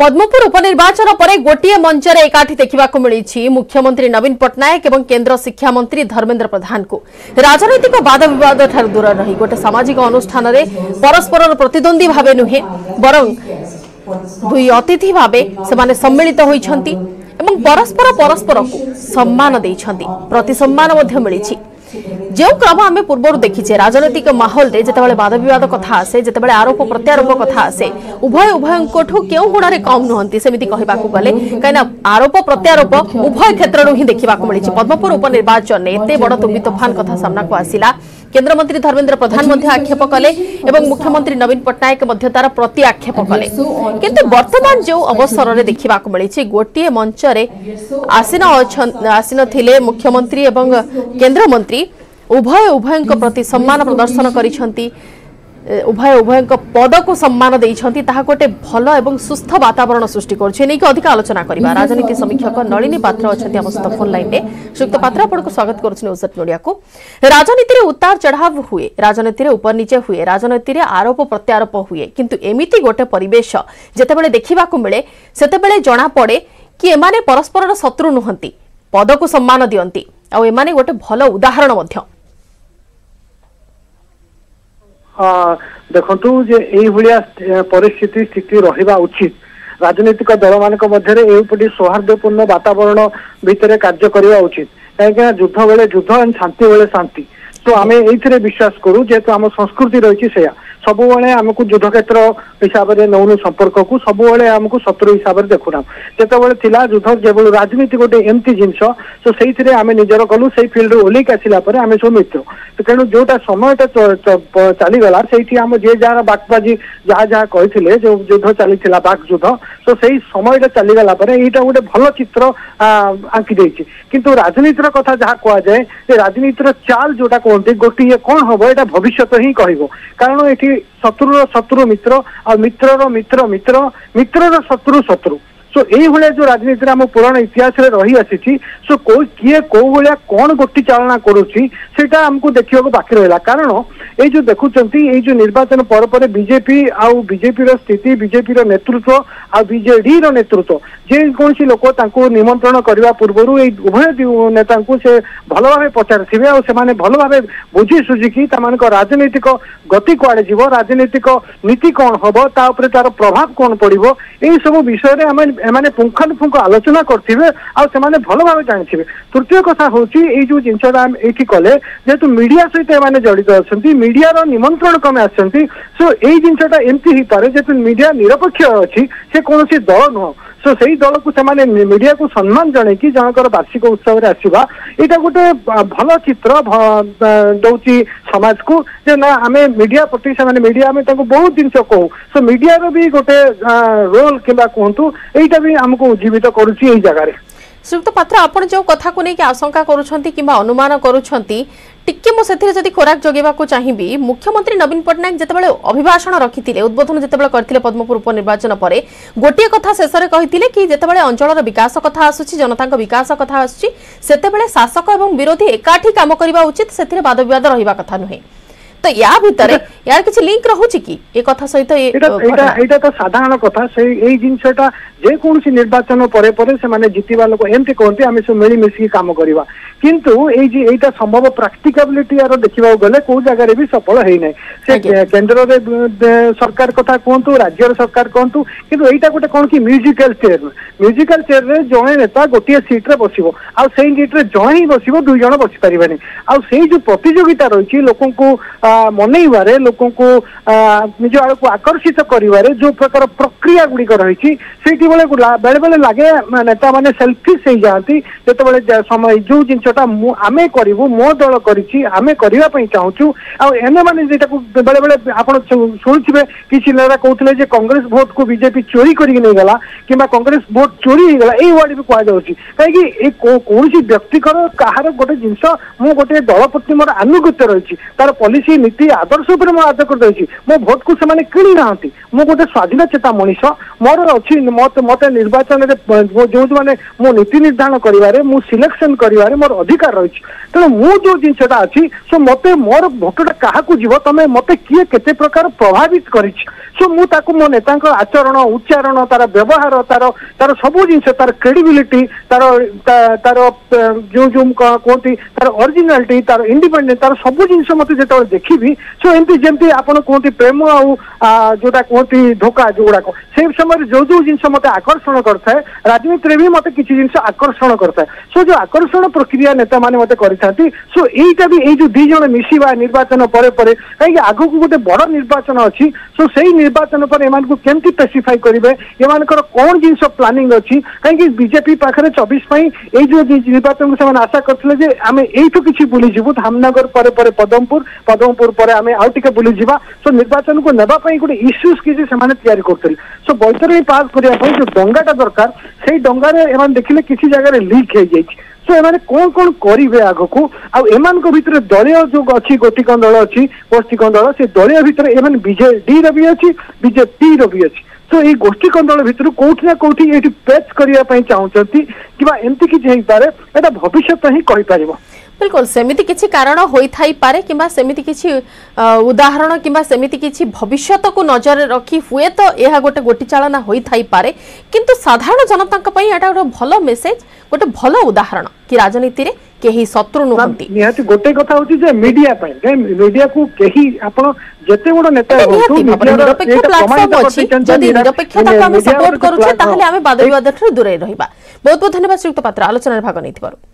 पद्मपुर उपनिर्वाचन पर गोटे मंच एकाठी देखा मिली मुख्यमंत्री नवीन पटनायक और केन्द्र शिक्षा मंत्री धर्मेंद्र प्रधान को राजनीतिक वाद विवाद दूर रही गोटे सामाजिक अनुष्ठान परस्पर प्रतिद्वंदी भाव नुहे बर दुई अतिथि भाव से सम्मिलित होती परस्पर परस्पर को सम्मान प्रति सम्मान जो क्रम आम पूर्व देखीचे राजनैतिक माहौल रे जिते वाद बद कथा आसे जिते आरोप प्रत्यारोप कथा आसे उभय उभयों क्यों गुण में कम नुहति सेमती कहवाकू गले कहीं आरोप प्रत्यारोप उभय क्षेत्र ही देखा मिली। पद्मपुर उपनिर्वाचन में एत बड़ तुफी तोफान कथा सामना को आसिला। केन्द्रमंत्री धर्मेन्द्र प्रधान आक्षेप कले और मुख्यमंत्री नवीन पटनायक तार प्रति आक्षेप कले किंतु वर्तमान जो अवसर में देखा मिली गोटे मंच आसीन थिले मुख्यमंत्री और केन्द्रमंत्री उभय उभयों प्रति सम्मान प्रदर्शन करिसेंती उभय उभयों पद को सम्मान देइसेंती ताहा गोटे भल एवं सुस्थ वातावरण सृष्टि करछे। नेकी अधिक आलोचना करिबा राजनीति समीक्षक नलिनी पात्र अछंती हम सहित फोन लाइन रे। श्रीयुक्त पात्र आपनको स्वागत करुछु न्यूज मीडिया को। राजनीति रे उतार चढ़ाव हुए, राजनीति रे ऊपर नीचे हुए, राजनीति रे आरोप प्रत्यारोप हुए, किंतु एमिति गोटे परिवेश जेतेबेले देखिबा को मिले सेतेबेले जना पड़े कि एमाने परस्परर शत्रु नुहंती, पद को सम्मान दियंती आ एमाने गोटे भल उदाहरण मध्य। देखु ये परिस्थिति स्थिति रहा उचित राजनीतिक दल मान मध्य सौहार्दपूर्ण वातावरण भितर कार्य करवा उचित कहीं युद्ध बेले युद्ध एंड शांति बेले शांति। तो आम ये विश्वास करूँ जेहेतु आम संस्कृति रही से सबुबले आमको युद्ध क्षेत्र हिसाब से नौनु संपर्क को सबुबले आमको शत्रु हिसाब से देखुना जिते बे युद्ध केवल राजनीति गोटे एमती जिनस तो से आम निजर गलु से फिल्ड ओल्क आसला आम सब मित्र तो तेणु जोटा समय चलीगला से आम जे जार बागबाजी जहाँ जहाँ कही जो युद्ध चली बाग युद्ध तो से समय चलीगला यहाँ गोटे भल चित्र आंकी देती किंतु राजनीतिर कथा जहाँ कहुए राजनीतिर चाल जोटा कहते गोटे कौन हम यहाँ भविष्य ही कह कारण ये शत्रुर शत्रु मित्र आ मित्रर मित्र मित्र मित्रर शत्रु शत्रु सो ये जो राजनीति आम पुराना इतिहास रही आसी सो किए कौ भाया कौन गोटी चालना करूटा आमको देखा बाकी रहा कारण ये जो देखुंत ये जो निर्वाचन पर बीजेपी आउ बीजेपी स्थिति बीजेपी नेतृत्व आ बीजेडी नेतृत्व जे कौन लोक निमंत्रण करने पूर्व ये उभय नेता से भल भाव पचारे और से भल भाव बुझी सुझिकी राजनीतिक गति कड़े जीव राजनीतिक नीति कौन हम तापर तार प्रभाव कौन पड़ो यही सब विषय में आम एमाने पुंखानुपुंख आलोचना करेंगे आने भल भाव जाने। तृतीय कथा हूँ ये जो जिनटा ये कले जेहतु मीडिया सहित एमाने जड़ित अच्छा मीडिया निमंत्रण कम आसो यही जिनटा एमती हो पारे जेहतु मीडिया निरपेक्ष अच्छी से कौन दल नुह सो से दल को मीडिया को सम्मान जन कि जनकर वार्षिक उत्सव आसवा यहाँ गोटे भल चित्र दौर समाज को जे ना आम मीडिया प्रति से मीडिया आम बहुत जिन कहूँ सो मीडिया भी गोटे रोल कि कहतु यहीटा भी आमको उज्जीवित करुच्ची यही जगार। श्रीयुक्त पात्र आप जो कथा को लेकिन आशंका करुँच कि अनुमान करुँचे मुझे खोराक जगेवाक चाहिए मुख्यमंत्री नवीन पटनायक जितेबाला अभिभाषण रखी उद्बोधन जितेबाला करथिले पद्मपुर उपनिर्वाचन पर गोटे कथा शेष में कहते कि जितेबाला अंचल विकास कथा आसूची जनता विकास कथा आसूची सेतेबाला शासक और विरोधी एकाठी काम करवा उचित से वाद विवाद रहा कथा नुहे तो या भीतर यार किसी लिंक रहुची कि ए कथा सहित एटा तो साधारण कथा से एई जिनसटा जे कोनसी निर्वाचन परे परे से माने जीतिबा लोक एमते कोनते आमे सब मिली मिसी काम करबा किंतु एई जे एटा संभव प्रैक्टिकबिलिटी यार देखिबा गले को जगह रे भी सफल हेई नै से केंद्र रे सरकार कथा कोंतु राज्य सरकार कोंतु किंतु एटा गोटे कोन कि म्यूजिकल चेयर रे जणे नेता गोटे सीट रे बसिबो आ सेही सीट रे जणे ही बसिबो दुई जण बसि परिबेनी आ सेही जो प्रतियोगिता रहिछि लोकन को मनईबार लोक निज आड़ को आकर्षित करिवारे जो प्रकार प्रक्रिया गुड़िक रही बेले बेले लगे नेता मैंने सेल्फिश हो जाती जिते समय जो जिनटा आम करू मो दल करें करने चाहूँ आने मैंने बेले बेले आप शुणुवे किसी नेता कहते कांग्रेस भोट को बीजेपी चोरी करगला कि कांग्रेस भोट चोरी होगा यही वार्ड भी कहुच्ची कहीं कौन व्यक्तिकर कहार गोटे जिनस मु गोटे दल प्रति मोर आनुगत्य रही तार पॉलिसी नीति आदर्श उपर मैं आदर करदे मो भोट को से किणी ना मु गोटे स्वाधीन चेता मनीष मोर अच्छी मत मत निर्वाचन जो मैंने मो नीति निर्धारण करें मु सिलेक्शन करें मोर अधिकार रही तेणु मु जो जिनटा अच्छी सो मत मोर भोटा क्या जीव तुम मत किए केते प्रकार प्रभावित कर सो मो नेता आचरण उच्चारण तार व्यवहार तार तार सब जिनस तार क्रेडिबिलिटी तार तार जो जो कहती तार ओरिजिनालिटी तार इंडिपेंडेंट तार सब जिनस मत जो देखी सो एमती जमी आप कहते प्रेम आउटा कहती धोका जो गुड़ाक से समय जो जो जिनस मत आकर्षण करता है राजनीति भी मत किसी जिनस आकर्षण करता है सो जो आकर्षण प्रक्रिया नेता मैंने मत करती सो यहीटा भी ये जो दिज मिशा निर्वाचन पर कहीं आग को गोटे बड़ निर्वाचन अच्छी सो से निर्वाचन पर एमती स्पेसीफाई करेंगे एम कौन जिन प्लानिंग अच्छी कहीं बीजेपी पाखे 24 ये जो निर्वाचन को आशा करते आम यू कि बुलीजु धामनगर पर पद्मपुर पद्मपुर पर आम आउटे बुलीजा सो निर्वाचन को नापी गोटे इश्यूज किसी तैयारी करते सो बैतरणी पार करने जो डंगाटा दरकार से डंगार एम देखिले किसी जगह लिक हो जाए तो एमाने कौन कौन करेंगे आग को आम भर दलय जो अच्छी गोटिक दल अच्छी गोष्ठी दल से दलय भितर एम बीजेडी भी अच्छी बीजेपी भी अच्छी तो ये गोष्ठी कंदल भितर कौटिना कौटि ये पेच करने चाहती कि एमती किसी होपे एटा भविष्य ही कहीपर बिल्कुल सेमिति किछि कारण होई पारे किंबा सेमिति किछि उदाहरण किंबा सेमिति किछि भविष्यत को नजर रखी हुए तो यह गोटे गोटी चालना होई थाई पारे किंतु साधारण जनता गोटे भल मेसेज गोटे भल उदाहरण कि राजनीति रे केही शत्रु नुहंती निहाती गोटे कथा होछि जे मीडिया पय मीडिया को केही आपण जते बड नेता होतो निरपेक्ष प्लेटफार्म अछि जदि निरपेक्षता को हम सपोर्ट करू छै ताहले हम बादविवाद से दूरै रहबा बहुत बहुत धन्यवाद श्रीयुक्त पात्र आलोचना भाग नैथिबार।